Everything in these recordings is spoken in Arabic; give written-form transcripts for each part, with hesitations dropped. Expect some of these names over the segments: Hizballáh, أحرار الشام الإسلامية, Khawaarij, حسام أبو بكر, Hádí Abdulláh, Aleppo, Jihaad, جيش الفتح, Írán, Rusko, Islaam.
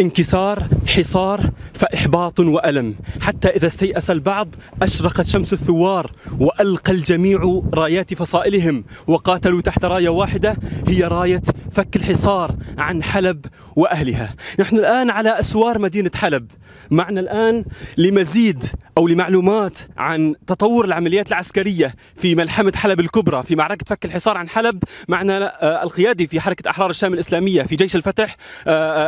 انكسار، حصار، فإحباط وألم، حتى إذا استيأس البعض أشرقت شمس الثوار وألقى الجميع رايات فصائلهم وقاتلوا تحت راية واحدة هي راية فك الحصار عن حلب وأهلها. نحن الآن على أسوار مدينة حلب. معنا الآن لمزيد أو لمعلومات عن تطور العمليات العسكرية في ملحمة حلب الكبرى في معركة فك الحصار عن حلب. معنا القيادي في حركة أحرار الشام الإسلامية في جيش الفتح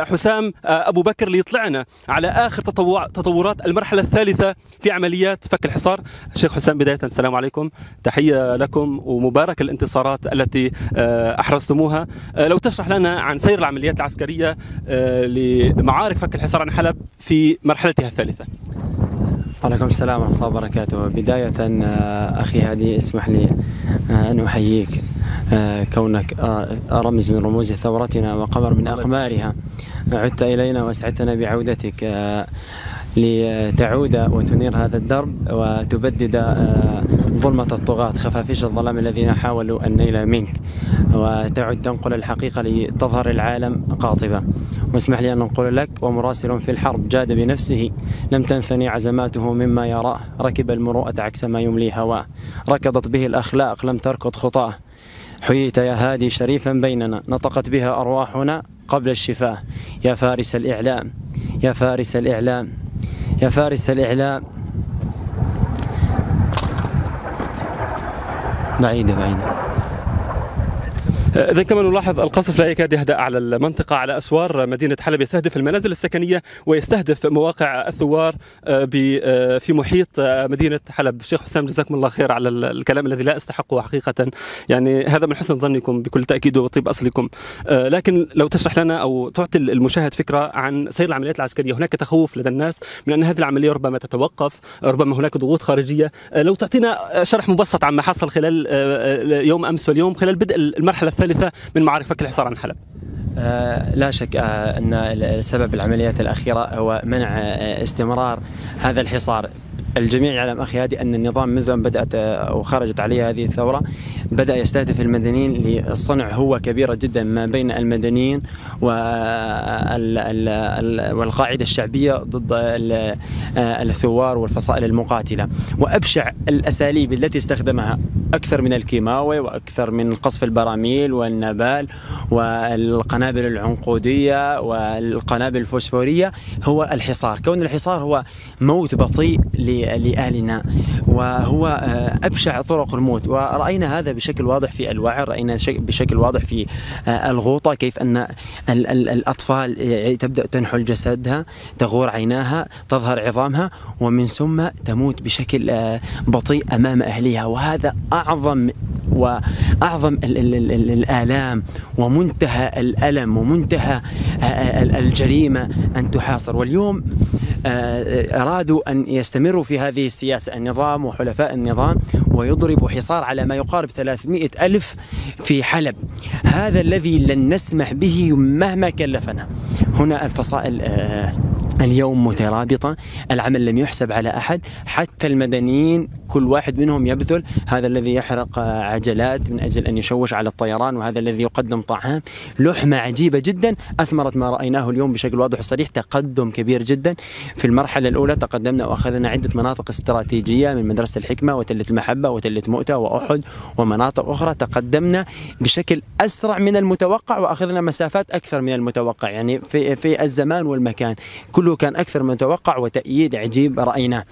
حسام أبو بكر ليطلعنا على آخر تطورات المرحلة الثالثة في عمليات فك الحصار. الشيخ حسام، بداية السلام عليكم، تحية لكم ومبارك الانتصارات التي أحرزتموها. لو تشرح لنا عن سير العمليات العسكرية لمعارك فك الحصار عن حلب في مرحلتها الثالثة. عليكم السلام ورحمة الله وبركاته. بداية أخي هادي، اسمح لي أن أحييك كونك رمز من رموز ثورتنا وقمر من أقمارها، عدت إلينا وأسعدتنا بعودتك لتعود وتنير هذا الدرب وتبدد ظلمة الطغاة، خفافيش الظلام الذين حاولوا النيل منك، وتعد تنقل الحقيقة لتظهر العالم قاطبة. واسمح لي أن أنقل لك: ومراسل في الحرب جاد بنفسه، لم تنثني عزماته مما يراه، ركب المروءة عكس ما يملي هواه، ركضت به الأخلاق لم تركض خطاه. حييت يا هادي شريفا بيننا، نطقت بها أرواحنا قبل الشفاه. يا فارس الإعلام، يا فارس الإعلام، يا فارس الإعلام. بعيدة بعيدة. إذا كما نلاحظ القصف لا يكاد يهدأ على المنطقة، على أسوار مدينة حلب، يستهدف المنازل السكنية ويستهدف مواقع الثوار في محيط مدينة حلب. الشيخ حسام، جزاكم الله خير على الكلام الذي لا استحقه حقيقة، يعني هذا من حسن ظنكم بكل تأكيد وطيب أصلكم، لكن لو تشرح لنا أو تعطي المشاهد فكرة عن سير العمليات العسكرية. هناك تخوف لدى الناس من أن هذه العملية ربما تتوقف، ربما هناك ضغوط خارجية. لو تعطينا شرح مبسط عما حصل خلال يوم أمس واليوم خلال بدء المرحلة الثالثة من معارك فك الحصار عن حلب. لا شك أن سبب العمليات الأخيرة هو منع استمرار هذا الحصار. الجميع يعلم أخي هادي أن النظام منذ أن بدأت وخرجت عليه هذه الثورة بدأ يستهدف المدنيين لصنع هوة كبيرة جدا ما بين المدنيين والقاعدة الشعبية ضد الثوار والفصائل المقاتلة، وأبشع الأساليب التي استخدمها، أكثر من الكيماوي وأكثر من قصف البراميل والنبال والقنابل العنقودية والقنابل الفوسفورية، هو الحصار. كون الحصار هو موت بطيء لأهلنا، وهو أبشع طرق الموت، ورأينا هذا بشكل واضح في الوعر، رأينا بشكل واضح في الغوطة، كيف أن الأطفال تبدأ تنحل جسدها، تغور عيناها، تظهر عظامها، ومن ثم تموت بشكل بطيء أمام أهلها. وهذا أعظم الآلام ومنتهى الألم ومنتهى الجريمة أن تحاصر. واليوم أرادوا أن يستمروا في هذه السياسة، النظام وحلفاء النظام، ويضربوا حصار على ما يقارب 300 ألف في حلب. هذا الذي لن نسمح به مهما كلفنا. هنا الفصائل اليوم مترابطة، العمل لم يحسب على أحد، حتى المدنيين كل واحد منهم يبذل، هذا الذي يحرق عجلات من أجل أن يشوش على الطيران، وهذا الذي يقدم طعام. لحمة عجيبة جدا أثمرت ما رأيناه اليوم بشكل واضح وصريح. تقدم كبير جدا. في المرحلة الأولى تقدمنا وأخذنا عدة مناطق استراتيجية من مدرسة الحكمة وتلة المحبة وتلة مؤتة وأحد ومناطق أخرى، تقدمنا بشكل أسرع من المتوقع وأخذنا مسافات أكثر من المتوقع، يعني في الزمان والمكان كل كان أكثر من متوقع، وتأييد عجيب رأيناه.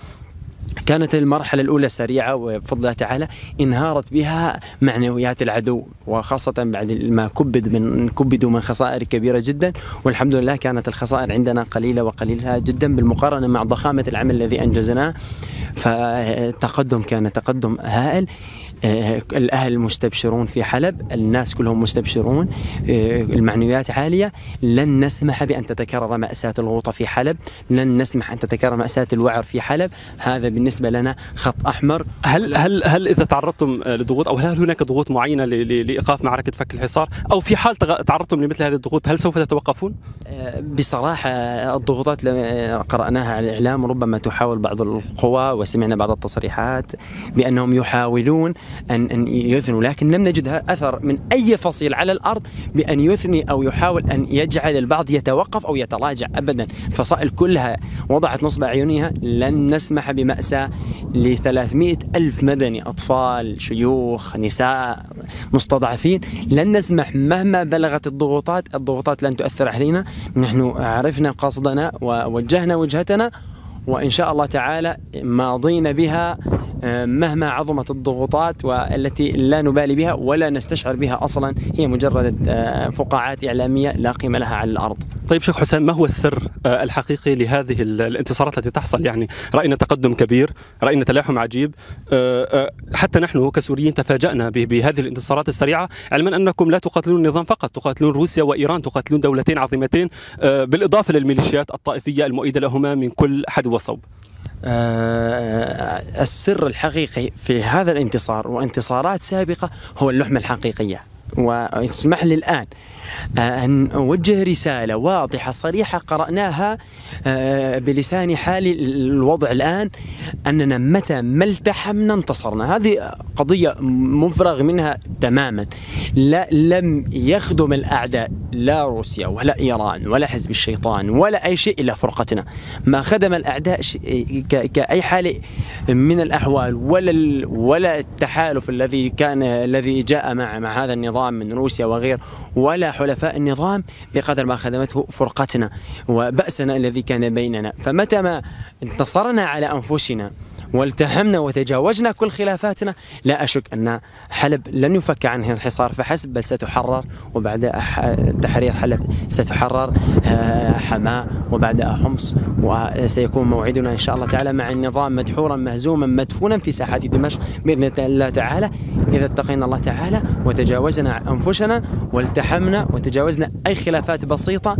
كانت المرحلة الأولى سريعة وبفضل الله تعالى انهارت بها معنويات العدو، وخاصة بعد ما كبدوا من خسائر كبيرة جدا، والحمد لله كانت الخسائر عندنا قليلة وقليلة جدا بالمقارنة مع ضخامة العمل الذي أنجزناه. فالتقدم كان تقدم هائل، الأهل مستبشرون في حلب، الناس كلهم مستبشرون، المعنويات عالية. لن نسمح بأن تتكرر مأساة الغوطة في حلب، لن نسمح أن تتكرر مأساة الوعر في حلب. هذا بالنسبة لنا خط أحمر. هل إذا تعرضتم لضغوط، أو هل هناك ضغوط معينة لإيقاف معركة فك الحصار، أو في حال تعرضتم لمثل هذه الضغوط هل سوف تتوقفون؟ بصراحة الضغوطات اللي قرأناها على الإعلام ربما تحاول بعض القوى وسمعنا بعض التصريحات بأنهم يحاولون أن يثنوا، لكن لم نجدها أثر من أي فصيل على الأرض بأن يثني أو يحاول أن يجعل البعض يتوقف أو يتراجع أبدا. فصائل كلها وضعت نصب أعينها لن نسمح بمأساة ل300,000 مدني، أطفال، شيوخ، نساء، مستضعفين. لن نسمح مهما بلغت الضغوطات، الضغوطات لن تؤثر علينا. نحن عرفنا قصدنا ووجهنا وجهتنا، وإن شاء الله تعالى ماضين بها مهما عظمت الضغوطات، والتي لا نبالي بها ولا نستشعر بها أصلا، هي مجرد فقاعات إعلامية لا قيمة لها على الأرض. طيب شيخ حسام، ما هو السر الحقيقي لهذه الانتصارات التي تحصل؟ يعني رأينا تقدم كبير، رأينا تلاحم عجيب، حتى نحن كسوريين تفاجأنا بهذه الانتصارات السريعة، علما أنكم لا تقاتلون النظام فقط، تقاتلون روسيا وإيران، تقاتلون دولتين عظيمتين، بالإضافة للميليشيات الطائفية المؤيدة لهما من كل حد وصوب. السر الحقيقي في هذا الانتصار وانتصارات سابقة هو اللحمة الحقيقية. واسمح لي الآن أن أوجه رسالة واضحة صريحة قرأناها بلسان حالي الوضع الآن، أننا متى ما التحمنا انتصرنا. هذه قضية مفرغ منها تماما. لا، لم يخدم الأعداء لا روسيا ولا إيران ولا حزب الشيطان ولا أي شيء إلا فرقتنا. ما خدم الأعداء كأي حال من الأحوال ولا التحالف الذي جاء مع هذا النظام من روسيا وغير، ولا حلفاء النظام، بقدر ما خدمته فرقتنا وبأسنا الذي كان بيننا. فمتى ما انتصرنا على أنفسنا والتحمنا وتجاوزنا كل خلافاتنا، لا أشك أن حلب لن يفك عنها الحصار فحسب، بل ستحرر، وبعد تحرير حلب ستحرر حماة، وبعدها حمص، وسيكون موعدنا إن شاء الله تعالى مع النظام مدحورا مهزوما مدفونا في ساحات دمشق بإذن الله تعالى، إذا اتقينا الله تعالى وتجاوزنا أنفسنا والتحمنا وتجاوزنا أي خلافات بسيطة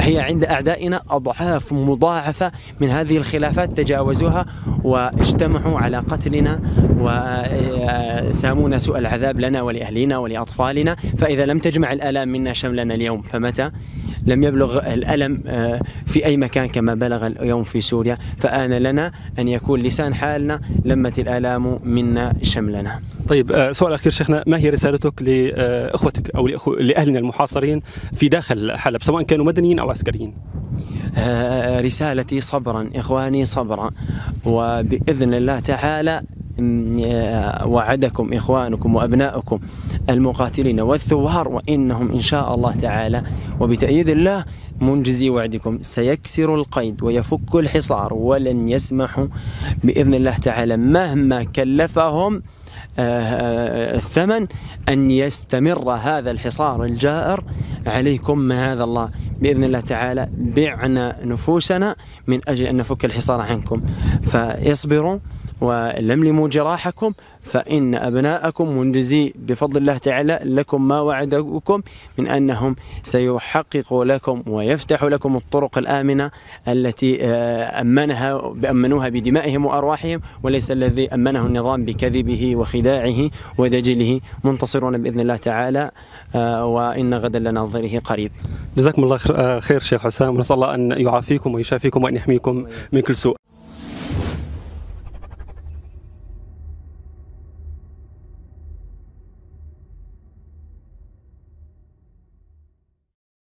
هي عند أعدائنا أضعاف مضاعفة من هذه الخلافات، تجاوزوها واجتمعوا على قتلنا وسامونا سوء العذاب لنا ولأهلنا ولأطفالنا. فإذا لم تجمع الآلام منا شملنا اليوم، فمتى؟ لم يبلغ الألم في أي مكان كما بلغ اليوم في سوريا. فآن لنا أن يكون لسان حالنا لمت الآلام منا شملنا. طيب سؤال أخير شيخنا، ما هي رسالتك لإخوتك أو لأهلنا المحاصرين في داخل حلب، سواء كانوا مدنيين أو عسكريين؟ رسالتي صبرا إخواني، صبرا، وبإذن الله تعالى وعدكم إخوانكم وأبناؤكم المقاتلين والثوار، وإنهم إن شاء الله تعالى وبتأييد الله منجزي وعدكم سيكسر القيد ويفك الحصار، ولن يسمحوا بإذن الله تعالى مهما كلفهم الثمن أن يستمر هذا الحصار الجائر عليكم. معاذ الله، بإذن الله تعالى بعنا نفوسنا من أجل أن نفك الحصار عنكم. فاصبروا ولملموا جراحكم، فإن أبناءكم منجزي بفضل الله تعالى لكم ما وعدوكم من أنهم سيحققوا لكم ويفتحوا لكم الطرق الآمنة التي أمنوها بدمائهم وأرواحهم، وليس الذي أمنه النظام بكذبه وخداعه ودجله. منتصرون بإذن الله تعالى، وإن غدا لناظره قريب. جزاكم الله خير شيخ حسام، ونسأل الله أن يعافيكم ويشافيكم وأن يحميكم من كل سوء.